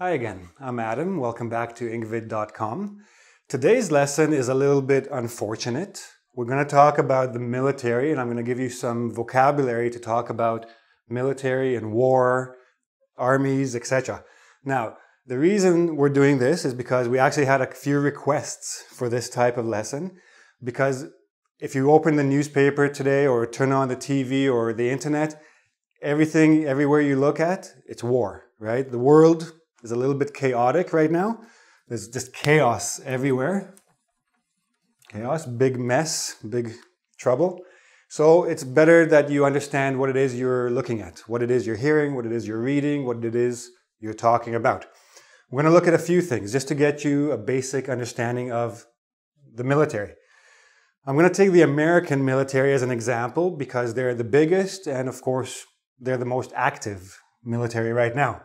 Hi again, I'm Adam. Welcome back to IED.com. Today's lesson is a little bit unfortunate. We're going to talk about the military, and I'm going to give you some vocabulary to talk about military and war, armies, etc. Now, the reason we're doing this is because we actually had a few requests for this type of lesson, because if you open the newspaper today or turn on the TV or the internet, everything, everywhere you look at, it's war, right? The world is a little bit chaotic right now. There's just chaos everywhere. Chaos, big mess, big trouble. So it's better that you understand what it is you're looking at, what it is you're hearing, what it is you're reading, what it is you're talking about. We're going to look at a few things just to get you a basic understanding of the military. I'm going to take the American military as an example because they're the biggest and, of course, they're the most active military right now.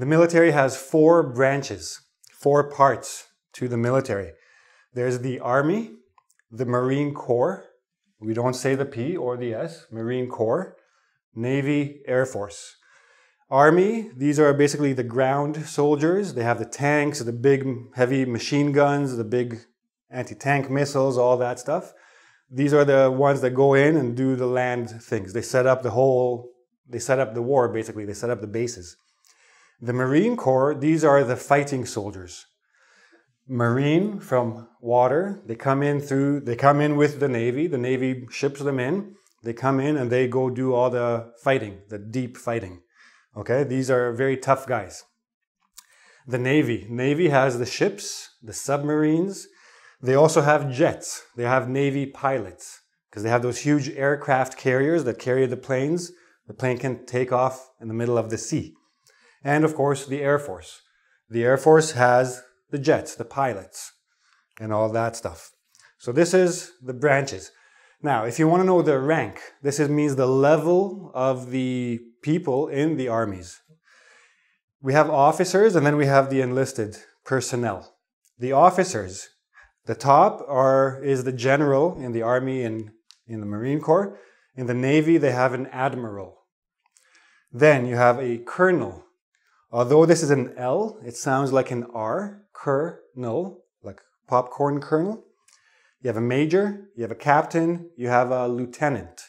The military has four branches, four parts to the military. There's the Army, the Marine Corps, we don't say the P or the S, Marine Corps, Navy, Air Force. Army, these are basically the ground soldiers. They have the tanks, the big heavy machine guns, the big anti-tank missiles, all that stuff. These are the ones that go in and do the land things. They set up the war basically, they set up the bases. The Marine Corps, these are the fighting soldiers. Marine from water, they come in with the Navy ships them in, they come in and they go do all the fighting, the deep fighting. Okay, these are very tough guys. The Navy has the ships, the submarines, they also have jets, they have Navy pilots, because they have those huge aircraft carriers that carry the planes, the plane can take off in the middle of the sea. And of course the Air Force. The Air Force has the jets, the pilots, and all that stuff. So this is the branches. Now, if you want to know the rank, this means the level of the people in the armies. We have officers, and then we have the enlisted personnel. The officers, the top is the general in the Army and in the Marine Corps. In the Navy, they have an admiral. Then you have a colonel. Although this is an L, it sounds like an R, colonel, like popcorn kernel. You have a major, you have a captain, you have a lieutenant.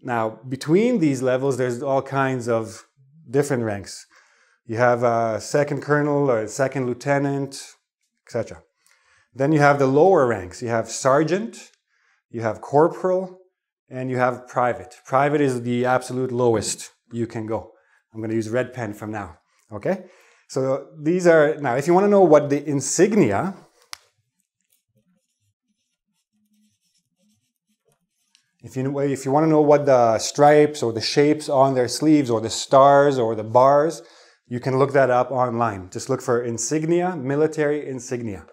Now, between these levels, there's all kinds of different ranks. You have a second colonel or a second lieutenant, etc. Then you have the lower ranks. You have sergeant, you have corporal, and you have private. Private is the absolute lowest you can go. I'm going to use red pen from now. Okay, so these are, now if you want to know what the insignia if you want to know what the stripes or the shapes on their sleeves or the stars or the bars, you can look that up online. Just look for insignia, military insignia.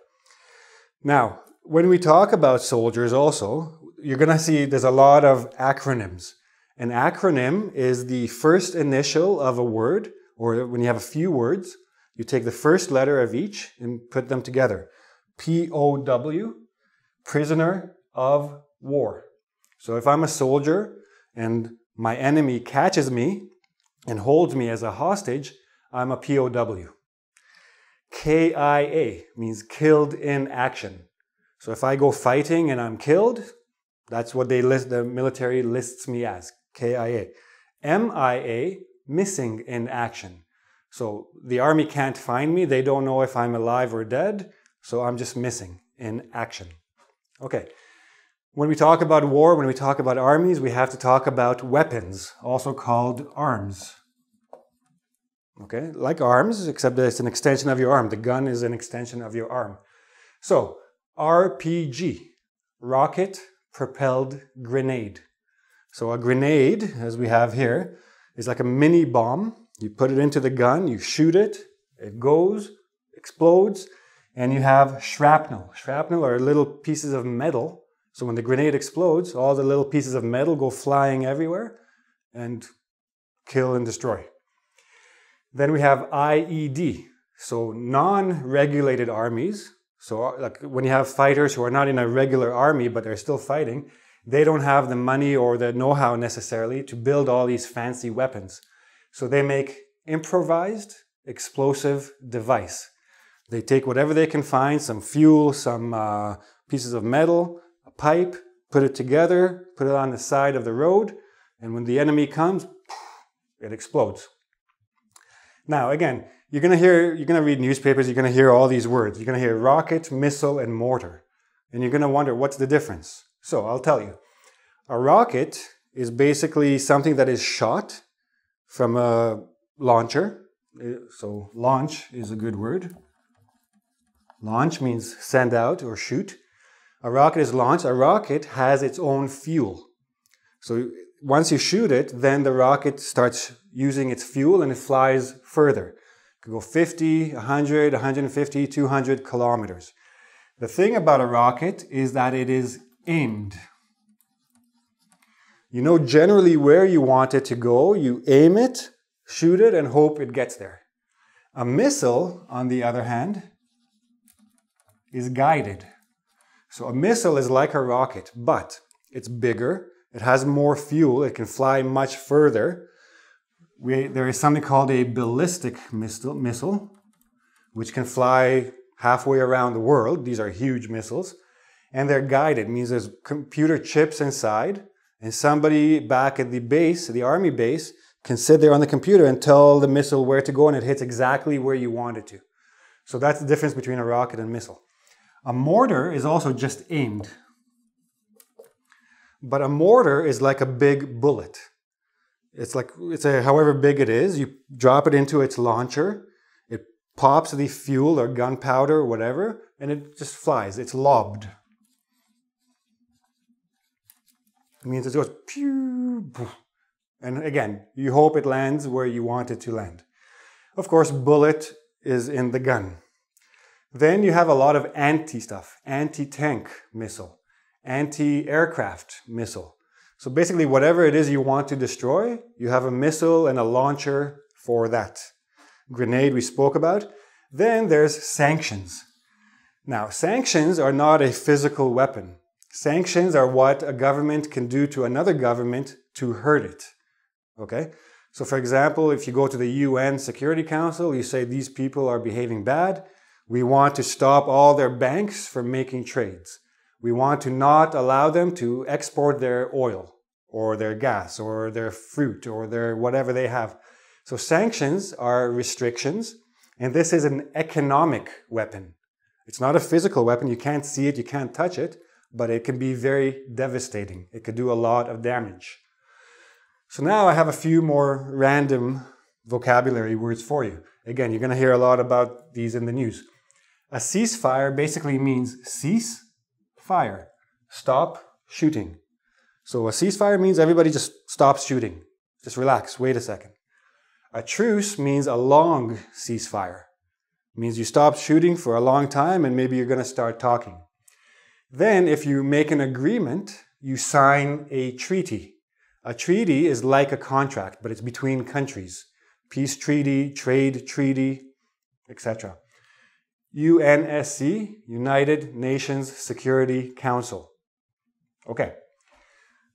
Now, when we talk about soldiers also, you're going to see there's a lot of acronyms. An acronym is the first initial of a word, or when you have a few words, you take the first letter of each and put them together. P-O-W, prisoner of war. So if I'm a soldier and my enemy catches me and holds me as a hostage, I'm a POW. K-I-A means killed in action. So if I go fighting and I'm killed, that's what the military lists me as, K-I-A. M-I-A, missing in action. So the Army can't find me. They don't know if I'm alive or dead. So I'm just missing in action. Okay. When we talk about war, when we talk about armies, we have to talk about weapons, also called arms. Okay. Like arms, except that it's an extension of your arm. The gun is an extension of your arm. So RPG, rocket propelled grenade. So a grenade, as we have here, it's like a mini bomb. You put it into the gun, you shoot it, it goes, explodes, and you have shrapnel. Shrapnel are little pieces of metal. So when the grenade explodes, all the little pieces of metal go flying everywhere and kill and destroy. Then we have IED, so non-regulated armies. So like when you have fighters who are not in a regular army, but they're still fighting, they don't have the money or the know-how necessarily to build all these fancy weapons. So they make improvised explosive device. They take whatever they can find, some fuel, some pieces of metal, a pipe, put it together, put it on the side of the road, and when the enemy comes, it explodes. Now, again, you're gonna read newspapers, you're gonna hear all these words. You're gonna hear rocket, missile, and mortar. And you're gonna wonder, what's the difference? So I'll tell you. A rocket is basically something that is shot from a launcher. So launch is a good word. Launch means send out or shoot. A rocket is launched. A rocket has its own fuel. So once you shoot it, then the rocket starts using its fuel and it flies further. It could go 50, 100, 150, 200 kilometers. The thing about a rocket is that it is aimed. You know generally where you want it to go. You aim it, shoot it, and hope it gets there. A missile, on the other hand, is guided. So a missile is like a rocket, but it's bigger, it has more fuel, it can fly much further. There is something called a ballistic missile, which can fly halfway around the world. These are huge missiles. And they're guided, means there's computer chips inside, and somebody back at the base, the Army base, can sit there on the computer and tell the missile where to go, and it hits exactly where you want it to. So that's the difference between a rocket and missile. A mortar is also just aimed. But a mortar is like a big bullet. It's like, however big it is, you drop it into its launcher, it pops the fuel or gunpowder or whatever, and it just flies. It's lobbed. It means it goes pew, and again, you hope it lands where you want it to land. Of course, bullet is in the gun. Then you have a lot of anti-stuff, anti-tank missile, anti-aircraft missile. So basically whatever it is you want to destroy, you have a missile and a launcher for that. Grenade we spoke about. Then there's sanctions. Now, sanctions are not a physical weapon. Sanctions are what a government can do to another government to hurt it, okay? So for example, if you go to the UN Security Council, you say these people are behaving bad. We want to stop all their banks from making trades. We want to not allow them to export their oil or their gas or their fruit or their whatever they have. So sanctions are restrictions, and this is an economic weapon. It's not a physical weapon. You can't see it, you can't touch it, but it can be very devastating. It could do a lot of damage. So now I have a few more random vocabulary words for you. Again, you're going to hear a lot about these in the news. A ceasefire basically means cease fire, stop shooting. So a ceasefire means everybody just stops shooting. Just relax, wait a second. A truce means a long ceasefire. It means you stop shooting for a long time and maybe you're going to start talking. Then if you make an agreement, you sign a treaty. A treaty is like a contract, but it's between countries. Peace treaty, trade treaty, etc. UNSC, United Nations Security Council. Okay.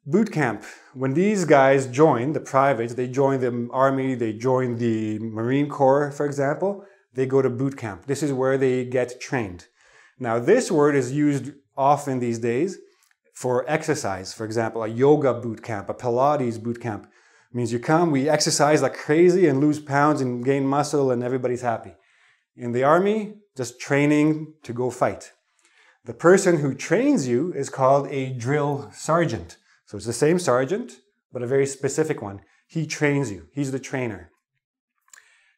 Boot camp. When these guys join, the privates, they join the Army, they join the Marine Corps, for example, they go to boot camp. This is where they get trained. Now, this word is used often these days for exercise. For example, a yoga boot camp, a Pilates boot camp. It means you come, we exercise like crazy and lose pounds and gain muscle and everybody's happy. In the Army, just training to go fight. The person who trains you is called a drill sergeant. So it's the same sergeant, but a very specific one. He trains you. He's the trainer.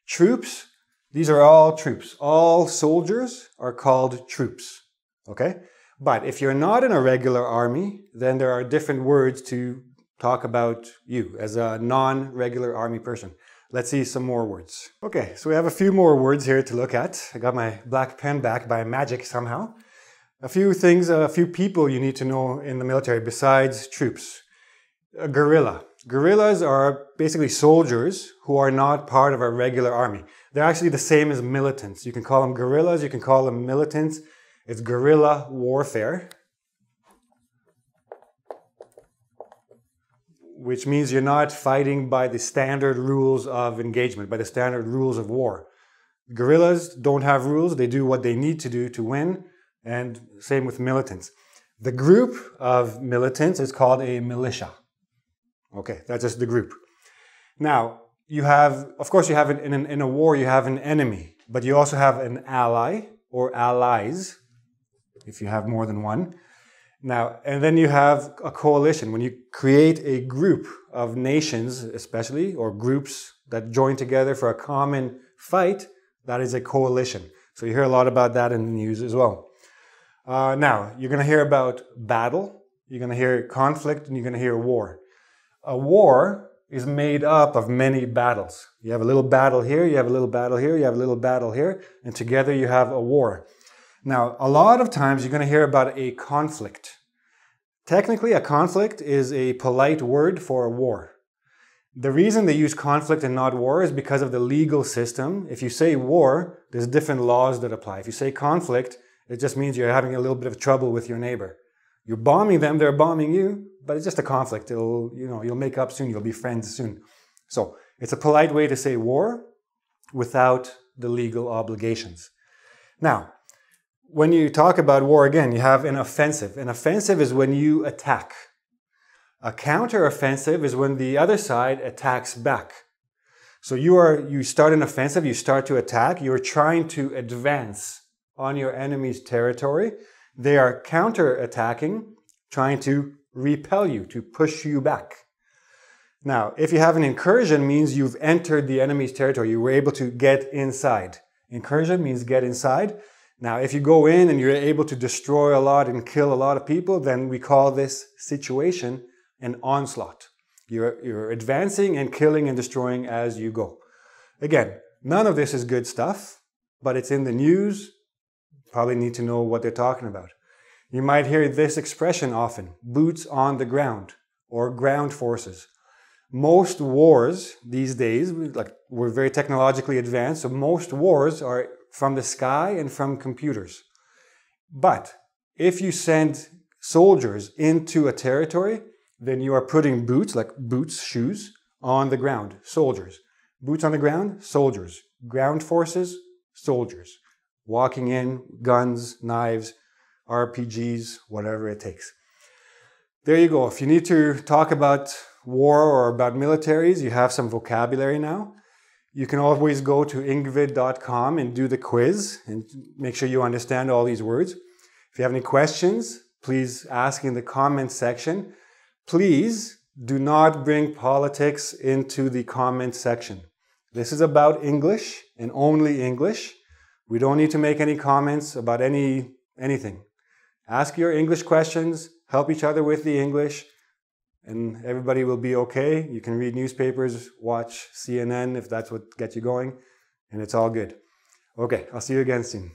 Troops, these are all troops. All soldiers are called troops, okay? But if you're not in a regular army, then there are different words to talk about you as a non-regular army person. Let's see some more words. Okay, so we have a few more words here to look at. I got my black pen back by magic somehow. A few things, a few people you need to know in the military besides troops. A guerrilla. Guerrillas are basically soldiers who are not part of a regular army. They're actually the same as militants. You can call them guerrillas, you can call them militants. It's guerrilla warfare, which means you're not fighting by the standard rules of engagement, by the standard rules of war. Guerrillas don't have rules. They do what they need to do to win, and same with militants. The group of militants is called a militia. Okay, that's just the group. Now, you have, of course, you have in a war, you have an enemy, but you also have an ally or allies, if you have more than one. Now, and then you have a coalition. When you create a group of nations, especially, or groups that join together for a common fight, that is a coalition. So you hear a lot about that in the news as well. Now, you're going to hear about battle, you're going to hear conflict, and you're going to hear war. A war is made up of many battles. You have a little battle here, you have a little battle here, you have a little battle here, and together you have a war. Now, a lot of times you're going to hear about a conflict. Technically, a conflict is a polite word for a war. The reason they use conflict and not war is because of the legal system. If you say war, there's different laws that apply. If you say conflict, it just means you're having a little bit of trouble with your neighbor. You're bombing them, they're bombing you, but it's just a conflict. It'll, you know, you'll make up soon, you'll be friends soon. So it's a polite way to say war without the legal obligations. Now, when you talk about war again, you have an offensive. An offensive is when you attack. A counter-offensive is when the other side attacks back. So you start an offensive, you start to attack, you're trying to advance on your enemy's territory. They are counter-attacking, trying to repel you, to push you back. Now, if you have an incursion, means you've entered the enemy's territory. You were able to get inside. Incursion means get inside. Now, if you go in and you're able to destroy a lot and kill a lot of people, then we call this situation an onslaught. You're advancing and killing and destroying as you go. Again, none of this is good stuff, but it's in the news. Probably need to know what they're talking about. You might hear this expression often, boots on the ground or ground forces. Most wars these days, we're very technologically advanced, so most wars are from the sky and from computers. But if you send soldiers into a territory, then you are putting boots, like boots, shoes, on the ground, soldiers. Boots on the ground, soldiers. Ground forces, soldiers. Walking in, guns, knives, RPGs, whatever it takes. There you go. If you need to talk about war or about militaries, you have some vocabulary now. You can always go to engvid.com and do the quiz and make sure you understand all these words. If you have any questions, please ask in the comments section. Please do not bring politics into the comments section. This is about English and only English. We don't need to make any comments about anything. Ask your English questions, help each other with the English, and everybody will be okay. You can read newspapers, watch CNN if that's what gets you going, and it's all good. Okay, I'll see you again soon.